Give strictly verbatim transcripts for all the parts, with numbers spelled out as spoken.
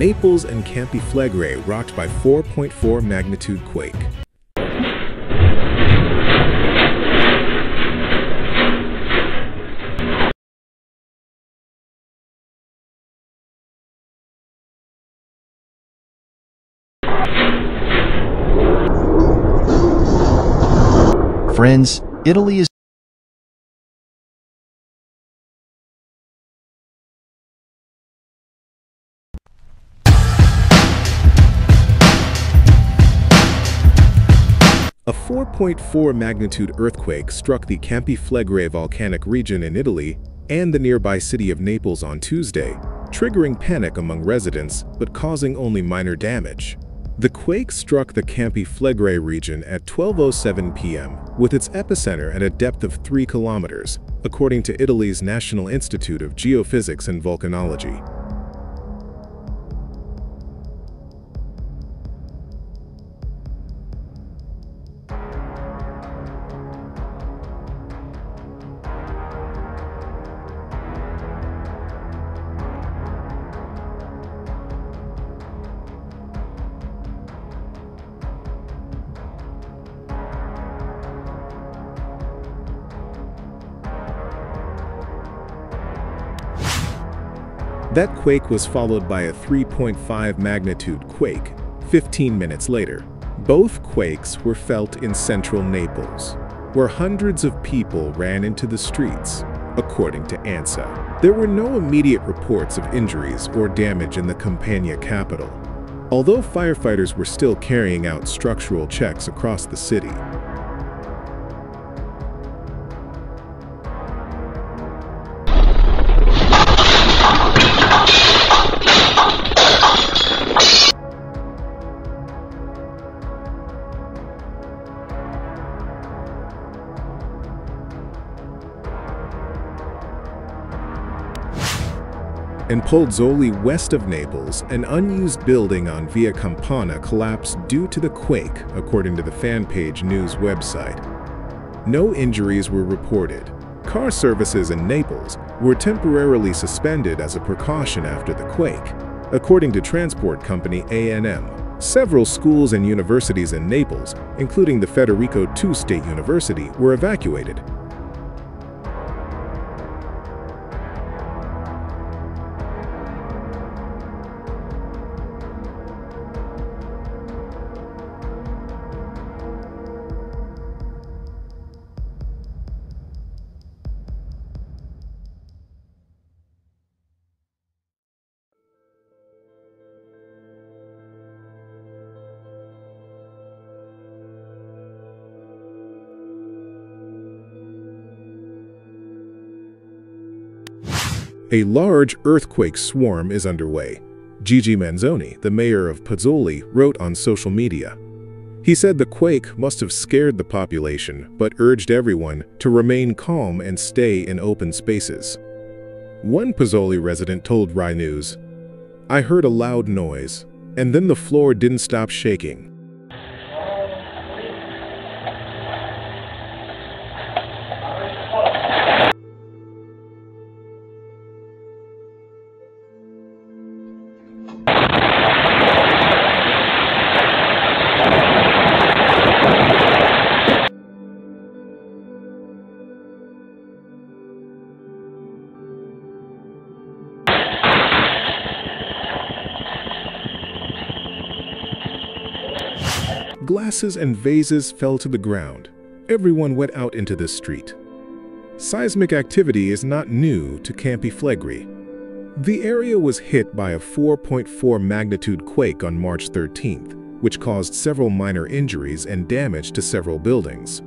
Naples and Campi Flegrei rocked by four point four magnitude quake. Friends, Italy is a four point four magnitude earthquake struck the Campi Flegrei volcanic region in Italy and the nearby city of Naples on Tuesday, triggering panic among residents but causing only minor damage. The quake struck the Campi Flegrei region at twelve oh seven p m with its epicenter at a depth of three kilometers, according to Italy's National Institute of Geophysics and Volcanology. That quake was followed by a three point five magnitude quake fifteen minutes later. Both quakes were felt in central Naples, where hundreds of people ran into the streets, according to ANSA. There were no immediate reports of injuries or damage in the Campania capital, although firefighters were still carrying out structural checks across the city. In Pozzuoli, west of Naples, an unused building on Via Campana collapsed due to the quake, according to the Fanpage News website. No injuries were reported. Car services in Naples were temporarily suspended as a precaution after the quake, according to transport company A N M. Several schools and universities in Naples, including the Federico the second State University, were evacuated. A large earthquake swarm is underway, Gigi Manzoni, the mayor of Pozzuoli, wrote on social media. He said the quake must have scared the population, but urged everyone to remain calm and stay in open spaces. One Pozzuoli resident told Rai News, "I heard a loud noise, and then the floor didn't stop shaking. Glasses and vases fell to the ground. Everyone went out into the street." Seismic activity is not new to Campi Flegrei. The area was hit by a four point four magnitude quake on March thirteenth, which caused several minor injuries and damage to several buildings.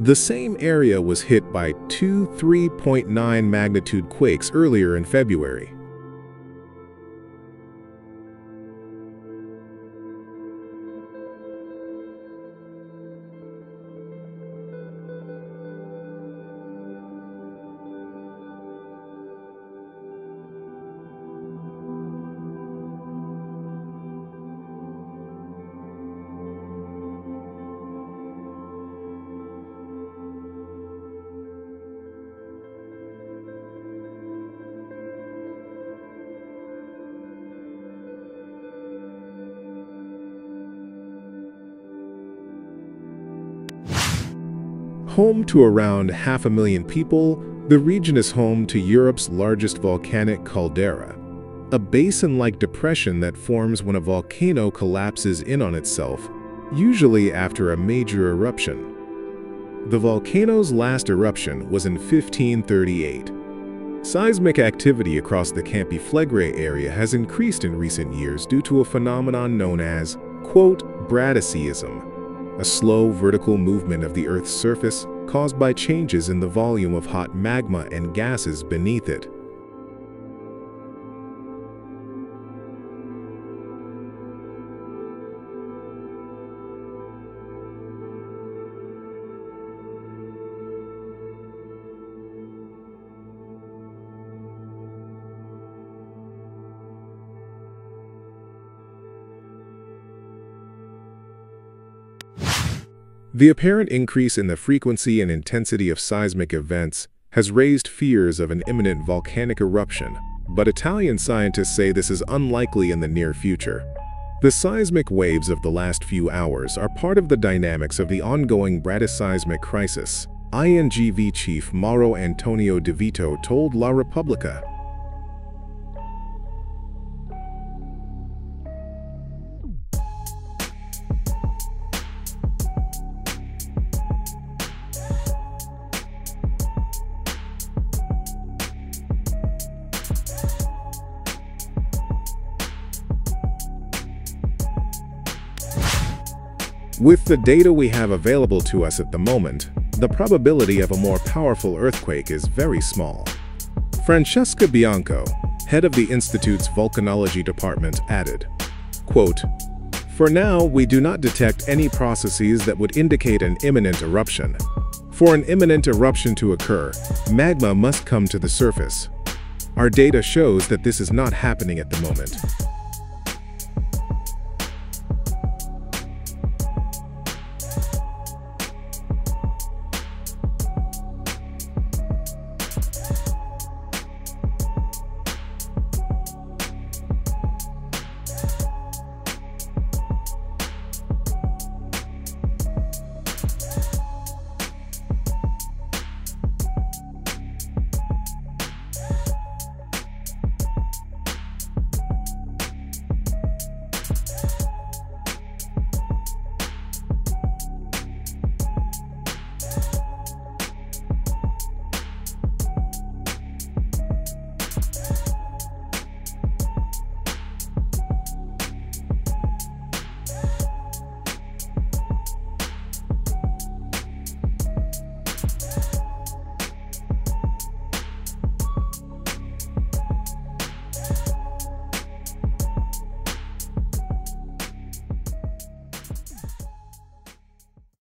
The same area was hit by two three point nine magnitude quakes earlier in February. Home to around half a million people, the region is home to Europe's largest volcanic caldera, a basin-like depression that forms when a volcano collapses in on itself, usually after a major eruption. The volcano's last eruption was in fifteen thirty-eight. Seismic activity across the Campi Flegrei area has increased in recent years due to a phenomenon known as, quote, bradyseism, a slow vertical movement of the Earth's surface caused by changes in the volume of hot magma and gases beneath it. The apparent increase in the frequency and intensity of seismic events has raised fears of an imminent volcanic eruption, but Italian scientists say this is unlikely in the near future. The seismic waves of the last few hours are part of the dynamics of the ongoing bradyseismic crisis, I N G V chief Mauro Antonio De Vito told La Repubblica. With the data we have available to us at the moment, the probability of a more powerful earthquake is very small. Francesca Bianco, head of the Institute's volcanology department, added, quote, "For now, we do not detect any processes that would indicate an imminent eruption. For an imminent eruption to occur, magma must come to the surface. Our data shows that this is not happening at the moment."